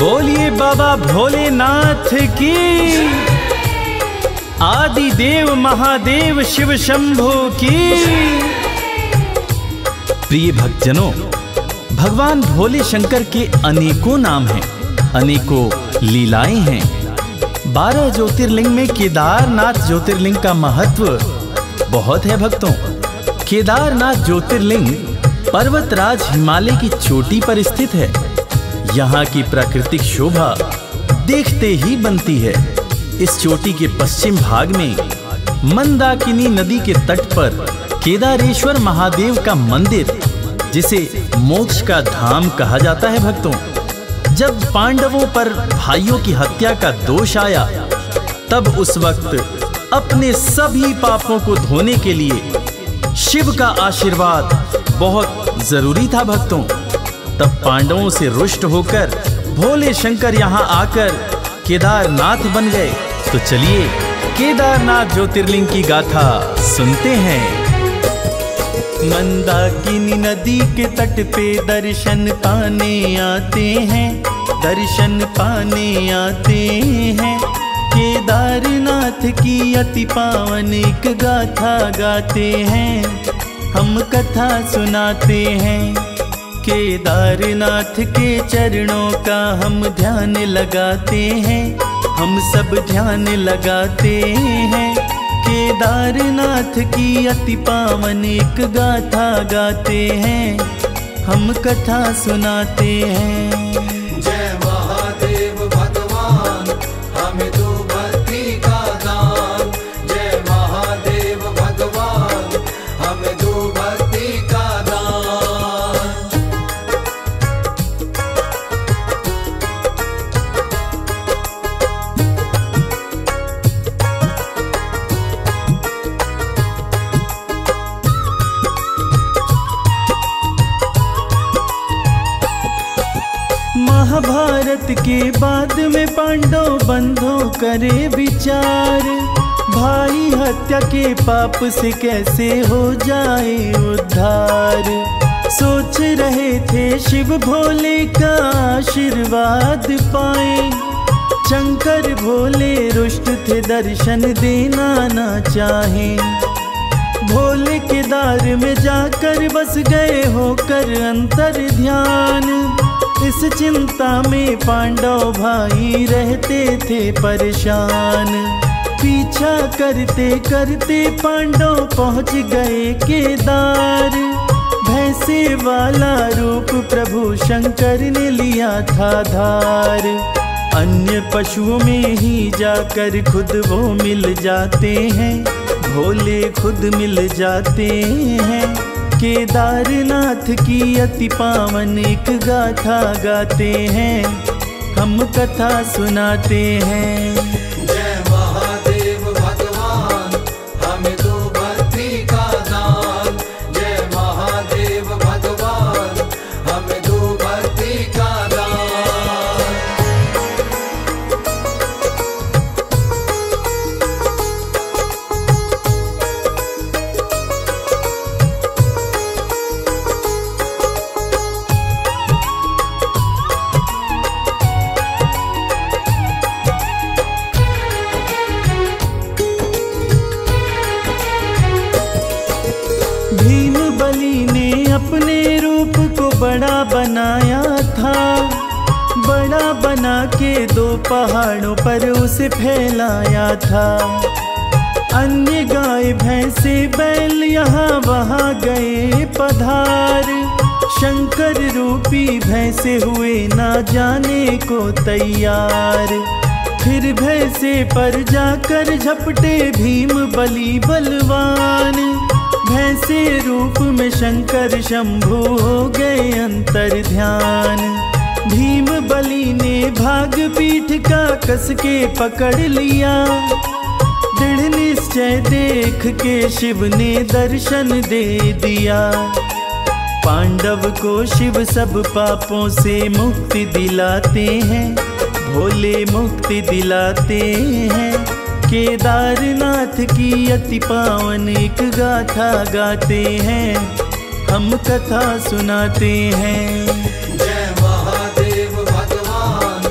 बोलिए बाबा भोलेनाथ की, आदि देव महादेव शिव शंभु की। प्रिय भक्तजनों, भगवान भोले शंकर के अनेकों नाम हैं, अनेकों लीलाएं हैं। 12 ज्योतिर्लिंग में केदारनाथ ज्योतिर्लिंग का महत्व बहुत है भक्तों। केदारनाथ ज्योतिर्लिंग पर्वतराज हिमालय की चोटी पर स्थित है। यहाँ की प्राकृतिक शोभा देखते ही बनती है। इस चोटी के पश्चिम भाग में मंदाकिनी नदी के तट पर केदारेश्वर महादेव का मंदिर, जिसे मोक्ष का धाम कहा जाता है भक्तों। जब पांडवों पर भाइयों की हत्या का दोष आया, तब उस वक्त अपने सभी पापों को धोने के लिए शिव का आशीर्वाद बहुत जरूरी था भक्तों। तब पांडवों से रुष्ट होकर भोले शंकर यहाँ आकर केदारनाथ बन गए। तो चलिए केदारनाथ ज्योतिर्लिंग की गाथा सुनते हैं। मंदाकिनी नदी के तट पे दर्शन पाने आते हैं, दर्शन पाने आते हैं। केदारनाथ की अति पावन एक गाथा गाते हैं, हम कथा सुनाते हैं। केदारनाथ के चरणों का हम ध्यान लगाते हैं, हम सब ध्यान लगाते हैं। केदारनाथ की अति पावन एक गाथा गाते हैं, हम कथा सुनाते हैं। के बाद में पांडव बंधों करे विचार, भाई हत्या के पाप से कैसे हो जाए उद्धार। सोच रहे थे शिव भोले का आशीर्वाद पाए, शंकर भोले रुष्ट थे दर्शन देना ना चाहे। भोले केदार में जाकर बस गए होकर अंतर ध्यान, इस चिंता में पांडव भाई रहते थे परेशान। पीछा करते करते पांडव पहुंच गए केदार, भैंसे वाला रूप प्रभु शंकर ने लिया था धार। अन्य पशुओं में ही जाकर खुद वो मिल जाते हैं, भोले खुद मिल जाते हैं। केदारनाथ की अति पावन एक गाथा गाते हैं, हम कथा सुनाते हैं। भीम बलि ने अपने रूप को बड़ा बनाया था, बड़ा बना के दो पहाड़ों पर उसे फैलाया था। अन्य गाय भैंसे बैल यहाँ वहाँ गए पधार, शंकर रूपी भैंसे हुए ना जाने को तैयार। फिर भैंसे पर जाकर झपटे भीम बलि बलवान, भैंसे रूप में शंकर शंभु हो गए अंतर ध्यान। भीम बलि ने भाग पीठ का कस के पकड़ लिया, दृढ़ निश्चय देख के शिव ने दर्शन दे दिया। पांडव को शिव सब पापों से मुक्ति दिलाते हैं, भोले मुक्ति दिलाते हैं। केदारनाथ की अति पावन एक गाथा गाते हैं, हम कथा सुनाते हैं। जय महादेव भगवान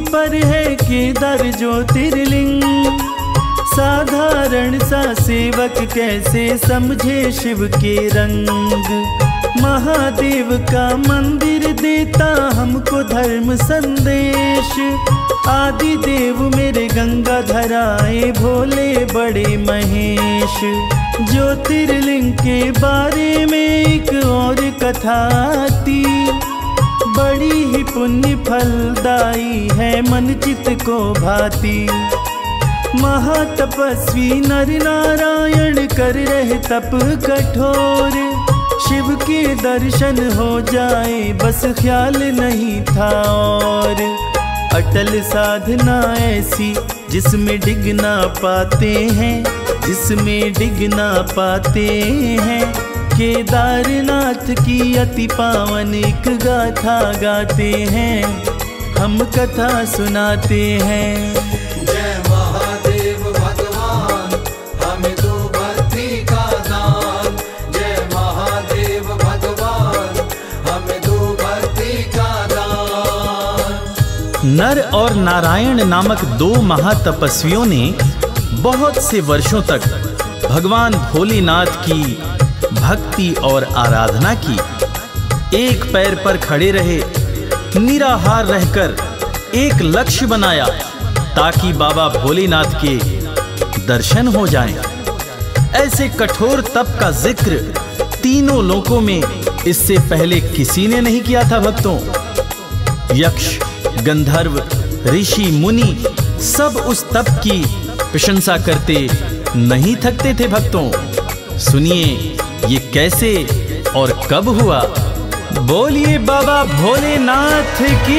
वहीं पर है केदार ज्योतिर्लिंग। साधारण सा सेवक कैसे समझे शिव के रंग। महादेव का मंदिर देता हमको धर्म संदेश। आदि देव मेरे गंगा धराए भोले बड़े महेश। ज्योतिर्लिंग के बारे में एक और कथा आती, बड़ी ही पुण्य फलदायी है मन चित को भाती। महातपस्वी नर नारायण कर रहे तप कठोर। शिव के दर्शन हो जाए बस ख्याल नहीं था और। अटल साधना ऐसी जिसमें डिग ना पाते हैं, जिसमें डिग ना पाते हैं। केदारनाथ की अति पावन एक गाथा गाते हैं, हम कथा सुनाते हैं। नर और नारायण नामक दो महातपस्वियों ने बहुत से वर्षों तक भगवान भोलेनाथ की भक्ति और आराधना की। एक पैर पर खड़े रहे, निराहार रहकर एक लक्ष्य बनाया ताकि बाबा भोलेनाथ के दर्शन हो जाएं। ऐसे कठोर तप का जिक्र तीनों लोकों में इससे पहले किसी ने नहीं किया था। भक्तों, यक्ष, गंधर्व, ऋषि, मुनि सब उस तप की प्रशंसा करते नहीं थकते थे। भक्तों, सुनिए ये कैसे और कब हुआ। बोलिए बाबा भोलेनाथ की।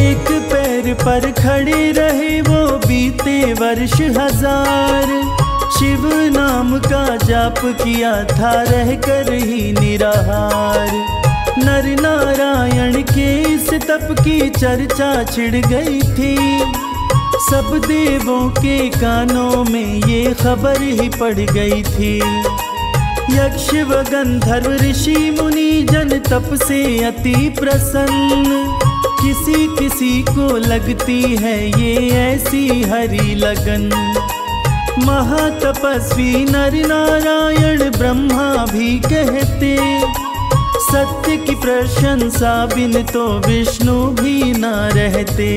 एक पैर पर खड़े रहे वो बीते वर्ष हजार। शिव नाम का जाप किया था रह कर ही निराहार। नर नारायण के इस तप की चर्चा छिड़ गई थी। सब देवों के कानों में ये खबर ही पड़ गई थी। यक्ष व गंधर्व ऋषि मुनि जन तप से अति प्रसन्न। किसी किसी को लगती है ये ऐसी हरी लगन। महातपस्वी नर नारायण ब्रह्मा भी कहते, सत्य की प्रशंसा बिन तो विष्णु भी ना रहते।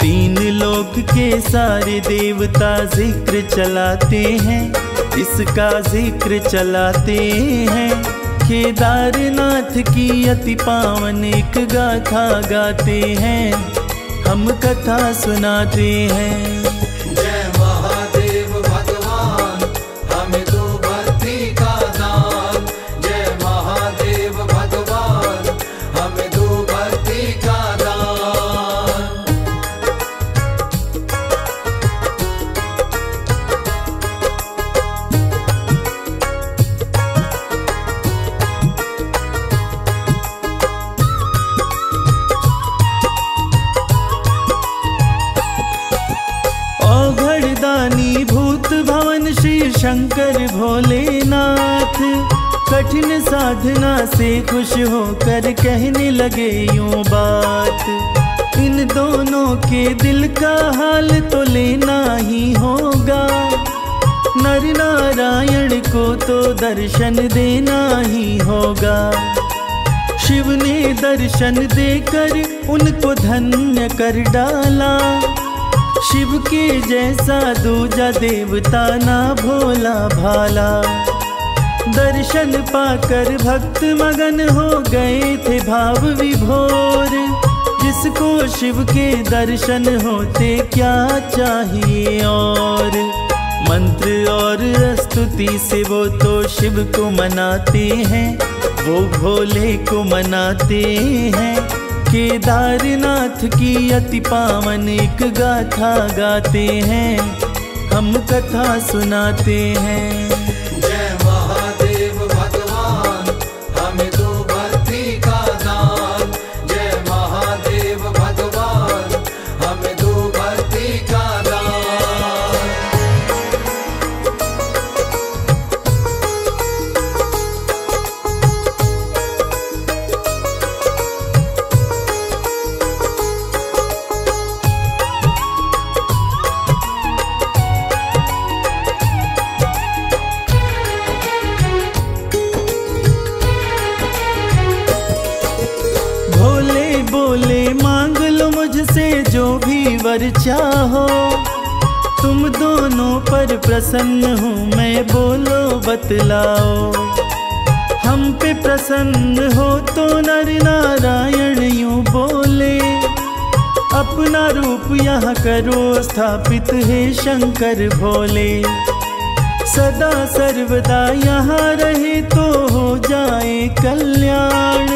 तीन लोक के सारे देवता जिक्र चलाते हैं, इसका जिक्र चलाते हैं। केदारनाथ की अति पावन एक गाथा गाते हैं, हम कथा सुनाते हैं। कठिन साधना से खुश होकर कहने लगे यूं बात। इन दोनों के दिल का हाल तो लेना ही होगा। नर नारायण को तो दर्शन देना ही होगा। शिव ने दर्शन देकर उनको धन्य कर डाला। शिव के जैसा दूजा देवता ना भोला भाला। दर्शन पाकर भक्त मगन हो गए थे भाव विभोर। जिसको शिव के दर्शन होते क्या चाहिए और। मंत्र और स्तुति से वो तो शिव को मनाते हैं, वो भोले को मनाते हैं। केदारनाथ की अति पावन एक गाथा गाते हैं, हम कथा सुनाते हैं। बोले मांग लो मुझसे जो भी वर चाहो, तुम दोनों पर प्रसन्न हूँ मैं, बोलो बतलाओ। हम पे प्रसन्न हो तो नर नारायण यूँ बोले, अपना रूप यहाँ करो स्थापित है शंकर भोले। सदा सर्वदा यहाँ रहे तो हो जाए कल्याण,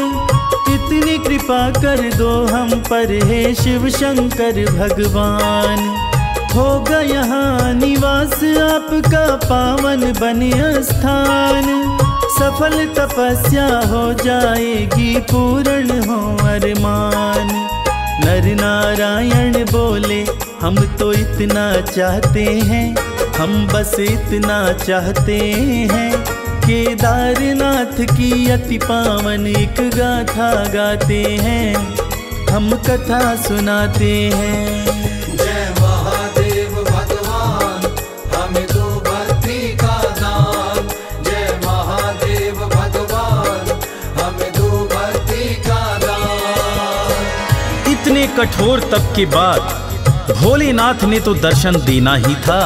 इतनी कृपा कर दो हम पर हे शिव शंकर भगवान। होगा यहाँ निवास आपका पावन बने स्थान, सफल तपस्या हो जाएगी पूर्ण हो अरमान। नर नारायण बोले हम तो इतना चाहते हैं, हम बस इतना चाहते हैं, केदारनाथ की अति पावन एक गाथा गाते हैं, हम कथा सुनाते हैं। इतने कठोर तप के बाद भोलेनाथ ने तो दर्शन देना ही था।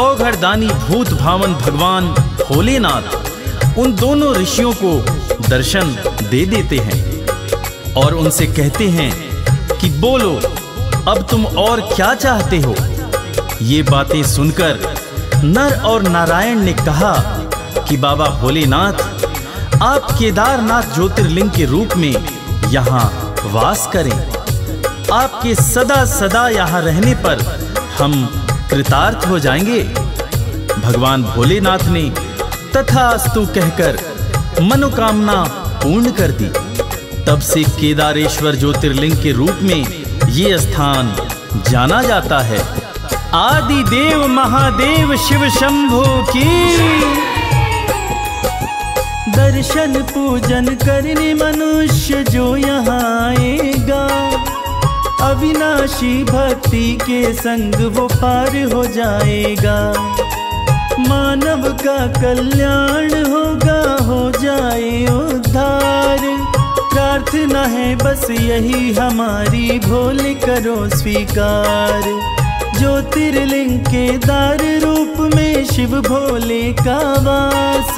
औघरदानी भूत भावन भगवान भोलेनाथ उन दोनों ऋषियों को दर्शन दे देते हैं और उनसे कहते हैं कि बोलो अब तुम और क्या चाहते हो। ये बातें सुनकर नर और नारायण ने कहा कि बाबा भोलेनाथ, आप केदारनाथ ज्योतिर्लिंग के रूप में यहाँ वास करें, आपके सदा सदा यहाँ रहने पर हम कृतार्थ हो जाएंगे। भगवान भोलेनाथ ने तथास्तु कहकर मनोकामना पूर्ण कर दी। तब से केदारेश्वर ज्योतिर्लिंग के रूप में ये स्थान जाना जाता है। आदि देव महादेव शिव शंभो की। दर्शन पूजन करने मनुष्य जो यहाँ आएगा, अविनाशी भक्ति के संग वो पार हो जाएगा। मानव का कल्याण होगा, हो जाए उद्धार, प्रार्थना है बस यही हमारी, भोले करो स्वीकार। ज्योतिर्लिंग केदार रूप में शिव भोले का वास,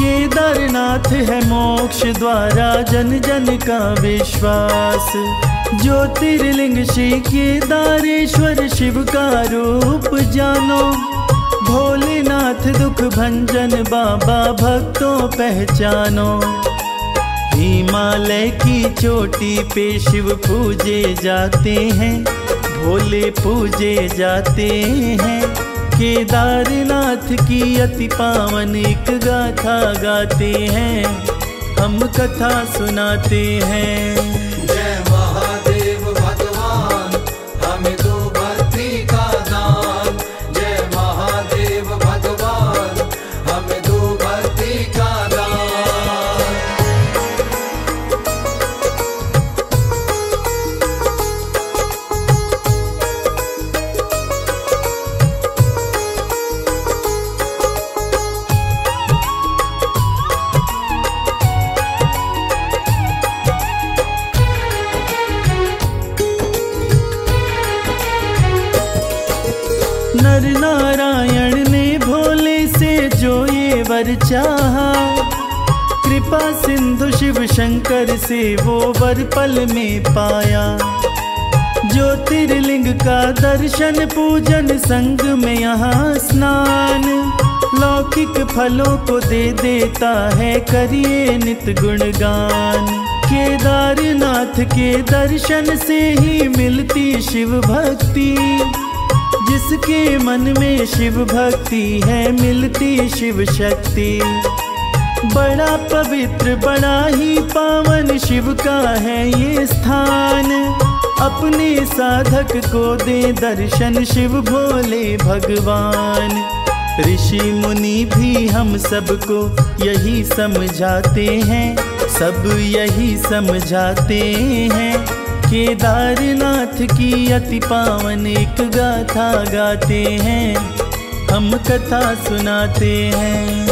केदारनाथ है मोक्ष द्वारा जन जन का विश्वास। ज्योतिर्लिंग श्री केदारेश्वर शिव का रूप जानो, भोलेनाथ दुख भंजन बाबा भक्तों पहचानो। हिमालय की चोटी पे शिव पूजे जाते हैं, भोले पूजे जाते हैं, केदारनाथ की अति पावन एक गाथा गाते हैं, हम कथा सुनाते हैं। कृपा सिंधु शिव शंकर से वो वर पल में पाया, ज्योतिर्लिंग का दर्शन पूजन संग में यहाँ स्नान, लौकिक फलों को दे देता है करिए नित गुणगान। केदारनाथ के दर्शन से ही मिलती शिव भक्ति, जिसके मन में शिव भक्ति है मिलती शिव शक्ति। बड़ा पवित्र बड़ा ही पावन शिव का है ये स्थान, अपने साधक को दे दर्शन शिव भोले भगवान। ऋषि मुनि भी हम सबको यही समझाते हैं, सब यही समझाते हैं, केदारनाथ की अति पावन एक गाथा गाते हैं, हम कथा सुनाते हैं।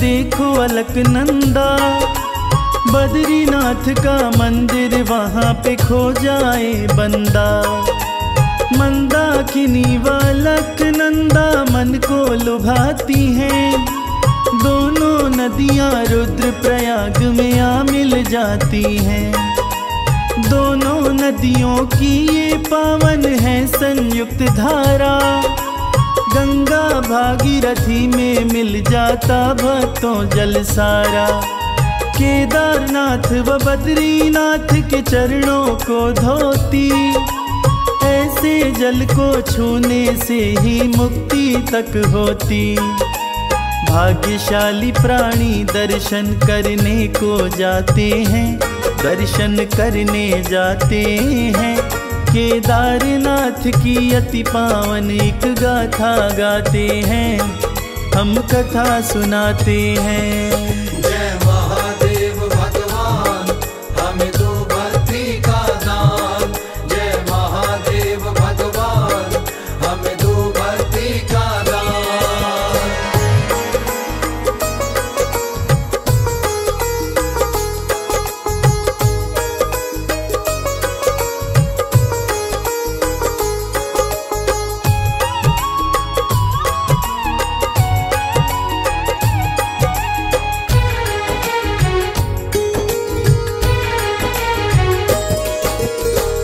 देखो अलकनंदा, बद्रीनाथ का मंदिर वहाँ पे खो जाए बंदा। मंदाकिनी व अलकनंदा मन को लुभाती हैं, दोनों नदियाँ रुद्रप्रयाग में आ मिल जाती हैं। दोनों नदियों की ये पावन है संयुक्त धारा, गंगा भागीरथी में मिल जाता भक्तों जल सारा। केदारनाथ व बद्रीनाथ के चरणों को धोती, ऐसे जल को छूने से ही मुक्ति तक होती। भाग्यशाली प्राणी दर्शन करने को जाते हैं, दर्शन करने जाते हैं। केदारनाथ की अति पावन एक गाथा गाते हैं, हम कथा सुनाते हैं।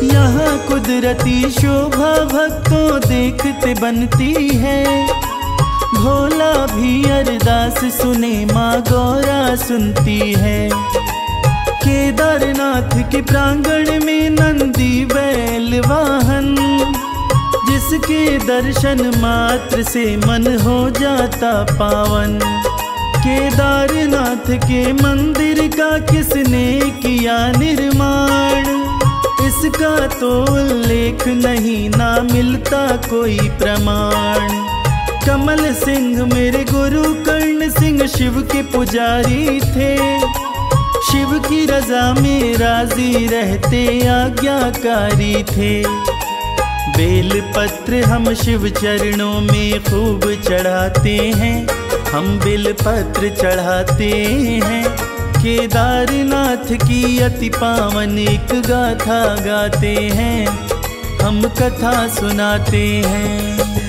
यहाँ कुदरती शोभा भक्तों देखते बनती है, भोला भी अरदास सुने माँ गौरा सुनती है। केदारनाथ के प्रांगण में नंदी बैल वाहन, जिसके दर्शन मात्र से मन हो जाता पावन। केदारनाथ के मंदिर का किसने किया निर्माण, इसका तो उल्लेख नहीं, ना मिलता कोई प्रमाण। कमल सिंह मेरे गुरु कर्ण सिंह शिव के पुजारी थे, शिव की रजा में राजी रहते आज्ञाकारी थे। बेल पत्र हम शिव चरणों में खूब चढ़ाते हैं, हम बेल पत्र चढ़ाते हैं। केदारनाथ की अति पावन एक गाथा गाते हैं, हम कथा सुनाते हैं।